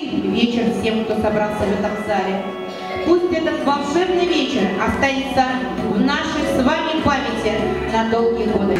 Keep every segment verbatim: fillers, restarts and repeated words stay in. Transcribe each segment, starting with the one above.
добрый вечер всем, кто собрался в этом зале. Пусть этот волшебный вечер останется в нашей с вами памяти на долгие годы.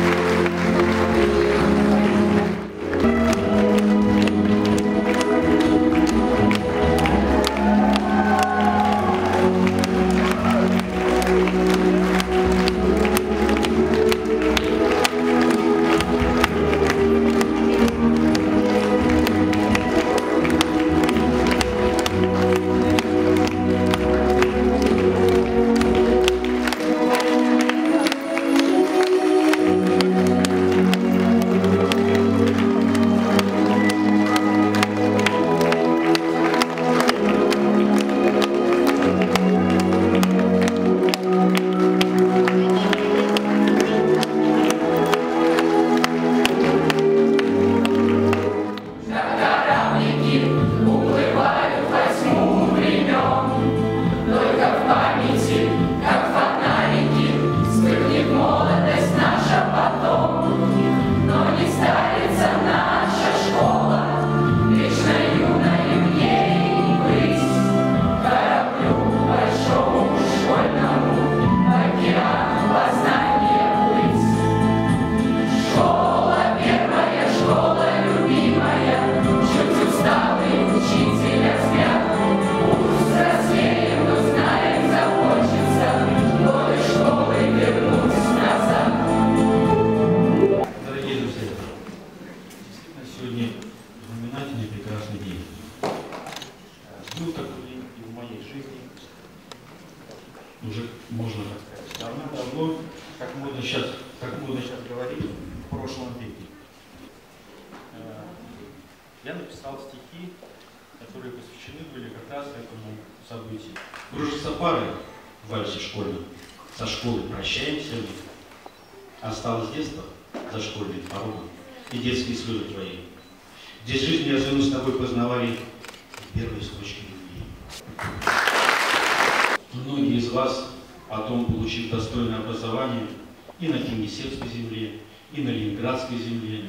И на Кингисеппской земле, и на Ленинградской земле.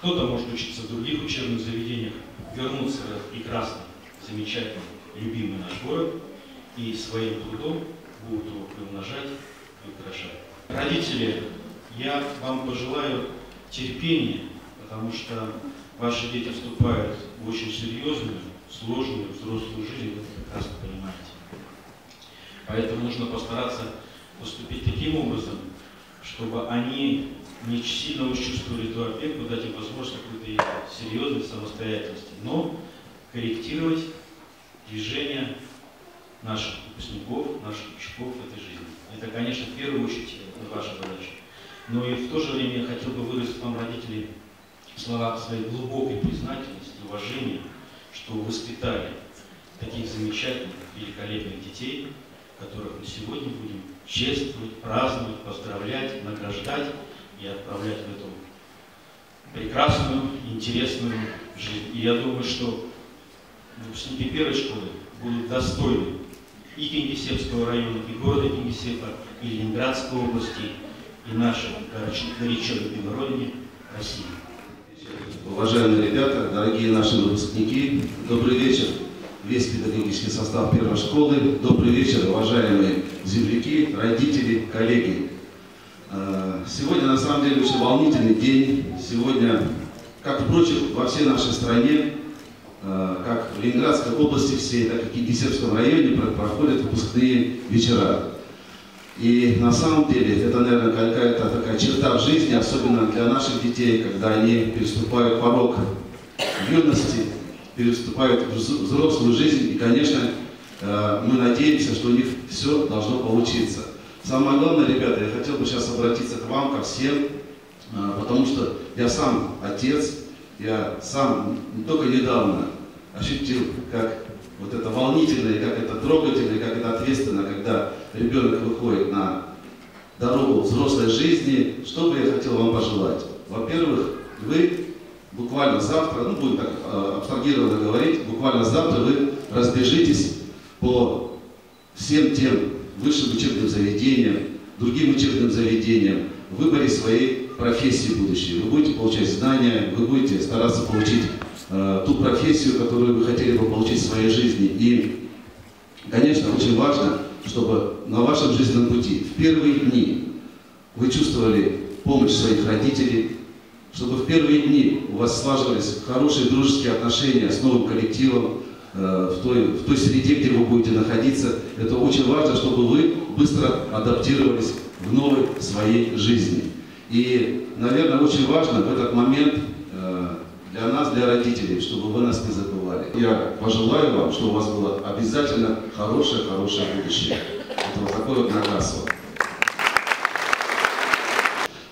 Кто-то может учиться в других учебных заведениях, вернуться в этот прекрасный, замечательный, любимый наш город и своим трудом будут его приумножать и украшать. Родители, я вам пожелаю терпения, потому что ваши дети вступают в очень серьезную, сложную, взрослую жизнь, вы это прекрасно понимаете. Поэтому нужно постараться поступить таким образом, чтобы они не сильно уж чувствовали эту опеку, дать им возможность какой-то серьезной самостоятельности, но корректировать движение наших выпускников, наших учеников в этой жизни. Это, конечно, в первую очередь ваша задача. Но и в то же время я хотел бы выразить вам, родители, слова своей глубокой признательности, уважения, что вы воспитали таких замечательных, великолепных детей, которых мы сегодня будем чествовать, праздновать, поздравлять, награждать и отправлять в эту прекрасную, интересную жизнь. И я думаю, что выпускники первой школы будут достойны и Кингисеппского района, и города Кингисеппа, и Ленинградской области, и нашей горячо любимой родине России. Уважаемые ребята, дорогие наши выпускники, добрый вечер. Весь педагогический состав первой школы. Добрый вечер, уважаемые земляки, родители, коллеги. Сегодня, на самом деле, очень волнительный день. Сегодня, как, впрочем, во всей нашей стране, как в Ленинградской области всей, так и в Кингисеппском районе проходят выпускные вечера. И на самом деле, это, наверное, какая-то такая черта в жизни, особенно для наших детей, когда они переступают порог юности, переступают в взрослую жизнь, и, конечно, мы надеемся, что у них все должно получиться. Самое главное, ребята, я хотел бы сейчас обратиться к вам, ко всем, потому что я сам отец, я сам только недавно ощутил, как вот это волнительно, и как это трогательно, и как это ответственно, когда ребенок выходит на дорогу взрослой жизни. Что бы я хотел вам пожелать? Во-первых, вы буквально завтра, ну будем так э, абстрагированно говорить, буквально завтра вы разбежитесь по всем тем высшим учебным заведениям, другим учебным заведениям, в выборе своей профессии будущей. Вы будете получать знания, вы будете стараться получить э, ту профессию, которую вы хотели бы получить в своей жизни. И, конечно, очень важно, чтобы на вашем жизненном пути в первые дни вы чувствовали помощь своих родителей, чтобы в первые дни у вас слаживались хорошие дружеские отношения с новым коллективом, э, в той, в той среде, где вы будете находиться. Это очень важно, чтобы вы быстро адаптировались в новой своей жизни. И, наверное, очень важно в этот момент э, для нас, для родителей, чтобы вы нас не забывали. Я пожелаю вам, чтобы у вас было обязательно хорошее-хорошее будущее. Это вот такой вот наказ.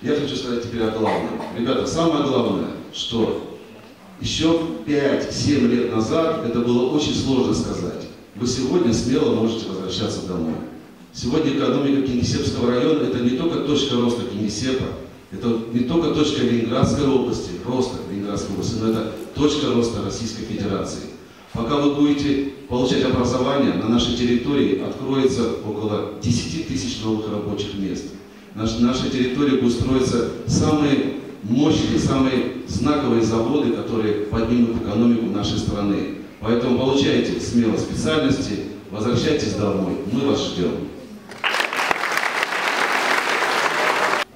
Я хочу сказать теперь о главном. Ребята, самое главное, что еще пять-семь лет назад это было очень сложно сказать. Вы сегодня смело можете возвращаться домой. Сегодня экономика Кингисеппского района – это не только точка роста Кингисеппа, это не только точка Ленинградской области, роста Ленинградской области, но это точка роста Российской Федерации. Пока вы будете получать образование, на нашей территории откроется около десяти тысяч новых рабочих мест. На нашей территории будут строиться самые мощные, самые знаковые заводы, которые поднимут экономику нашей страны. Поэтому получайте смело специальности, возвращайтесь домой, мы вас ждем.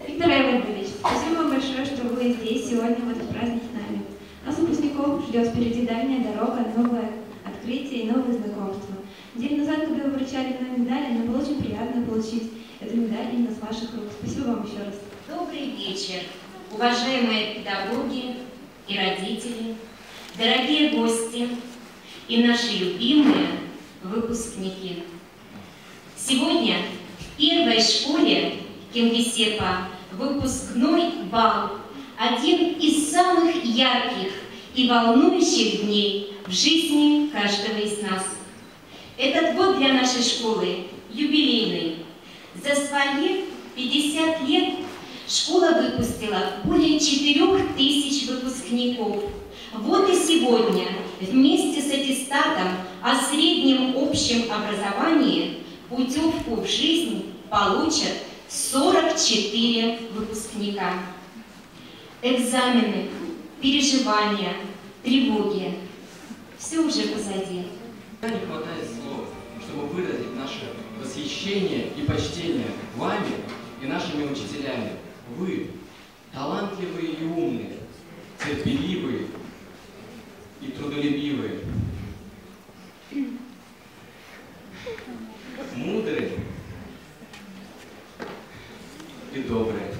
Виктор Иванович, спасибо вам большое, что вы здесь сегодня в этот праздник с нами. Нас, выпускников, ждет впереди дальняя дорога, новое открытие и новые знакомства. Неделю назад, когда вы вручали нам медаль, нам было очень приятно получить эту медаль именно с ваших рук. Спасибо вам еще раз. Добрый вечер, уважаемые педагоги и родители, дорогие гости и наши любимые выпускники. Сегодня в первой школе Кингисеппа выпускной бал – один из самых ярких и волнующих дней в жизни каждого из нас. Этот год для нашей школы юбилейный. За свои пятьдесят лет школа выпустила более четырёх тысяч выпускников. Вот и сегодня вместе с аттестатом о среднем общем образовании путевку в жизнь получат сорок четыре выпускника. Экзамены, переживания, тревоги – все уже позади. Не хватает слов, чтобы выразить наше восхищение и почтение вами и нашими учителями. Вы талантливые и умные, терпеливые и трудолюбивые, мудрые и добрые.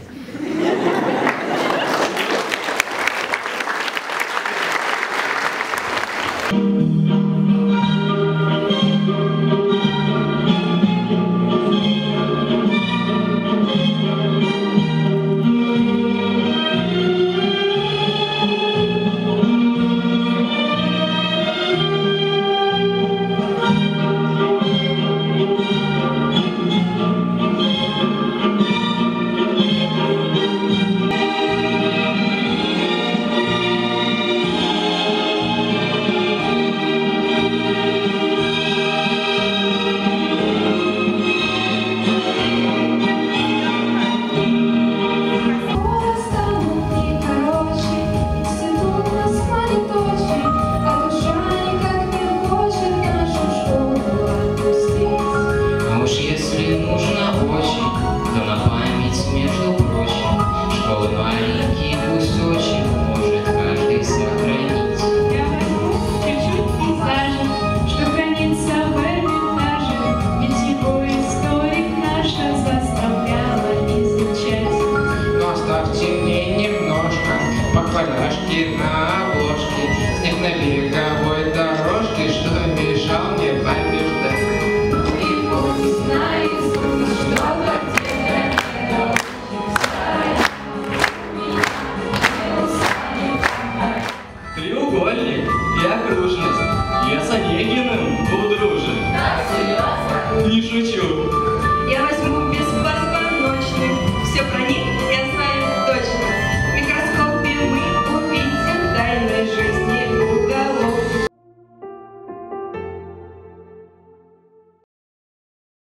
Похваляшки на обложке, с них набегал.